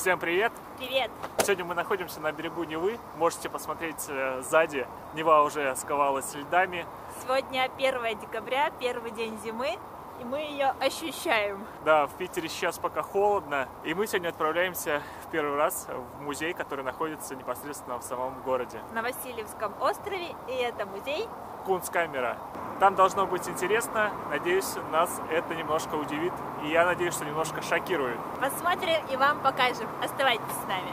Всем привет! Привет! Сегодня мы находимся на берегу Невы. Можете посмотреть сзади. Нева уже сковалась льдами. Сегодня 1 декабря, первый день зимы, и мы ее ощущаем. Да, в Питере сейчас пока холодно, и мы сегодня отправляемся в первый раз в музей, который находится непосредственно в самом городе. На Васильевском острове, и это музей Кунсткамера. Там должно быть интересно. Надеюсь, нас это немножко удивит. И я надеюсь, что немножко шокирует. Посмотрим и вам покажем. Оставайтесь с нами.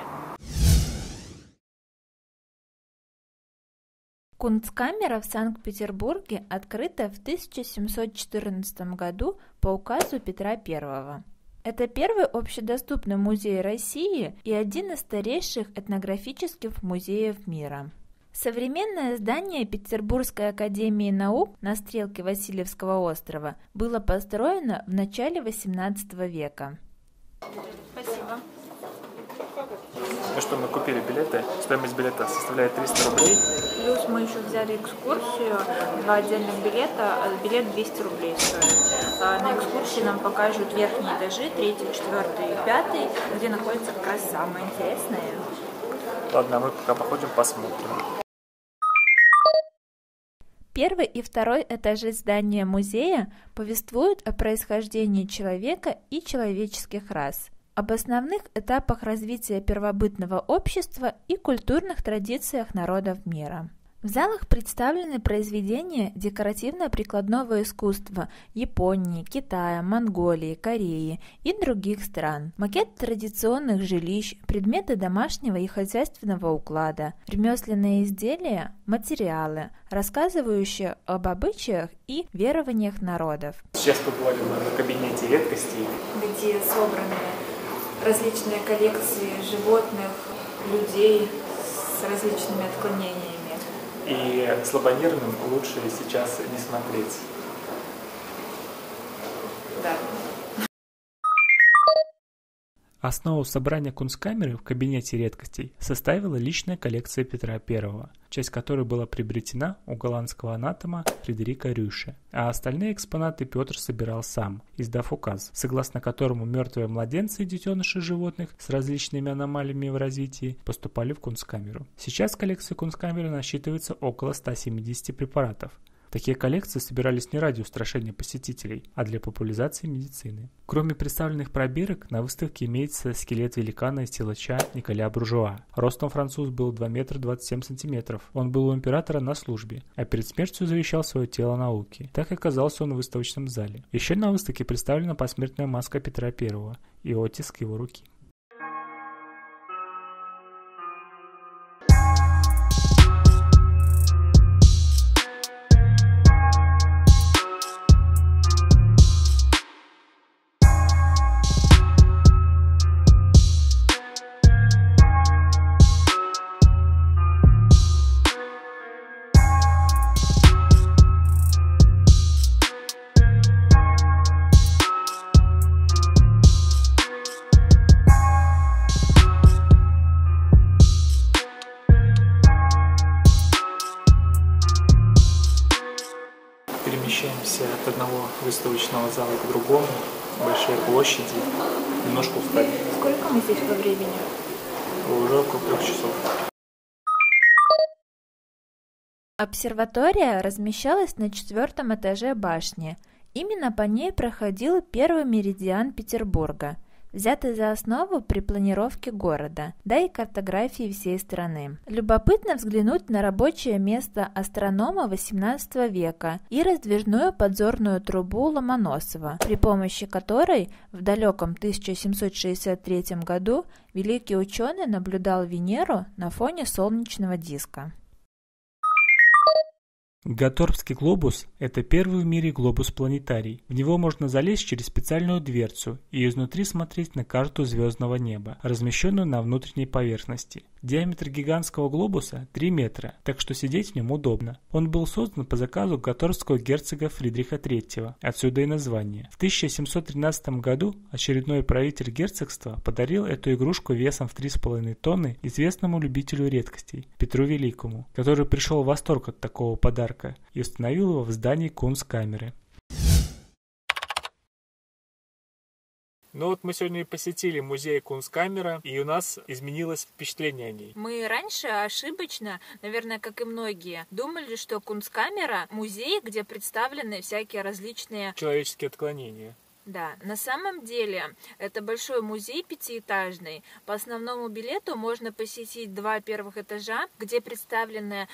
Кунсткамера в Санкт-Петербурге открыта в 1714 году по указу Петра Первого. Это первый общедоступный музей России и один из старейших этнографических музеев мира. Современное здание Петербургской академии наук на Стрелке Васильевского острова было построено в начале XVIII века. Спасибо. Ну что, мы купили билеты. Стоимость билета составляет 300 рублей. Плюс мы еще взяли экскурсию, 2 отдельных билета, билет 200 рублей стоит. На экскурсии нам покажут верхние этажи, 3, 4 и 5, где находится как раз самое интересное. Ладно, мы пока походим, посмотрим. Первый и второй этажи здания музея повествуют о происхождении человека и человеческих рас, об основных этапах развития первобытного общества и культурных традициях народов мира. В залах представлены произведения декоративно-прикладного искусства Японии, Китая, Монголии, Кореи и других стран, макет традиционных жилищ, предметы домашнего и хозяйственного уклада, ремесленные изделия, материалы, рассказывающие об обычаях и верованиях народов. Сейчас поговорим о кабинете редкостей, где собраны различные коллекции животных, людей с различными отклонениями. И слабонервным лучше сейчас не смотреть. Да. Основу собрания Кунсткамеры в кабинете редкостей составила личная коллекция Петра I, часть которой была приобретена у голландского анатома Фредерика Рюше, а остальные экспонаты Петр собирал сам, издав указ, согласно которому мертвые младенцы и детеныши животных с различными аномалиями в развитии поступали в Кунсткамеру. Сейчас в коллекции Кунсткамеры насчитывается около 170 препаратов. Такие коллекции собирались не ради устрашения посетителей, а для популяризации медицины. Кроме представленных пробирок, на выставке имеется скелет великана из тела Ча Николя Буржуа. Ростом француз был 2 метра 27 сантиметров. Он был у императора на службе, а перед смертью завещал свое тело науке. Так оказался он в выставочном зале. Еще на выставке представлена посмертная маска Петра I и оттиск его руки. Перемещаемся от одного выставочного зала к другому, большие площади, немножко устали. Сколько мы здесь по времени? Уже около 3 часов. Обсерватория размещалась на 4 этаже башни. Именно по ней проходил первый меридиан Петербурга, взятый за основу при планировке города, да и картографии всей страны. Любопытно взглянуть на рабочее место астронома XVIII века и раздвижную подзорную трубу Ломоносова, при помощи которой в далеком 1763 году великий ученый наблюдал Венеру на фоне солнечного диска. Готторпский глобус – это первый в мире глобус-планетарий. В него можно залезть через специальную дверцу и изнутри смотреть на карту звездного неба, размещенную на внутренней поверхности. Диаметр гигантского глобуса – 3 метра, так что сидеть в нем удобно. Он был создан по заказу готторпского герцога Фридриха III, отсюда и название. В 1713 году очередной правитель герцогства подарил эту игрушку весом в 3,5 тонны известному любителю редкостей Петру Великому, который пришел в восторг от такого подарка и установил его в здании Кунсткамеры. Ну вот мы сегодня посетили музей Кунсткамера, и у нас изменилось впечатление о ней. Мы раньше ошибочно, наверное, как и многие, думали, что Кунсткамера — музей, где представлены всякие различные человеческие отклонения. Да, на самом деле это большой музей пятиэтажный. По основному билету можно посетить два первых этажа, где представлены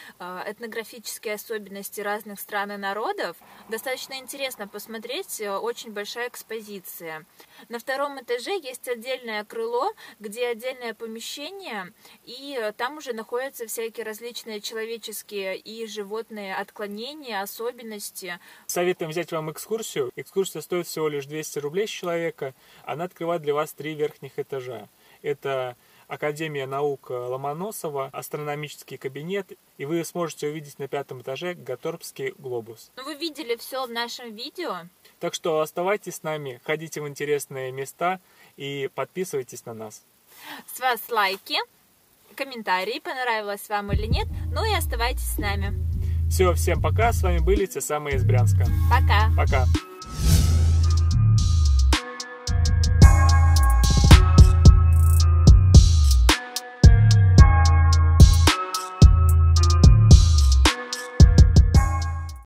этнографические особенности разных стран и народов. Достаточно интересно посмотреть, очень большая экспозиция. На втором этаже есть отдельное крыло, где отдельное помещение, и там уже находятся всякие различные человеческие и животные отклонения, особенности. Советуем взять вам экскурсию. Экскурсия стоит всего лишь 200 рублей с человека. Она открывает для вас три верхних этажа. Это Академия наук Ломоносова, астрономический кабинет, и вы сможете увидеть на пятом этаже Готторпский глобус. Ну, вы видели все в нашем видео. Так что оставайтесь с нами, ходите в интересные места и подписывайтесь на нас. С вас лайки, комментарии, понравилось вам или нет, ну и оставайтесь с нами. Все, всем пока, с вами были те самые из Брянска. Пока. Пока.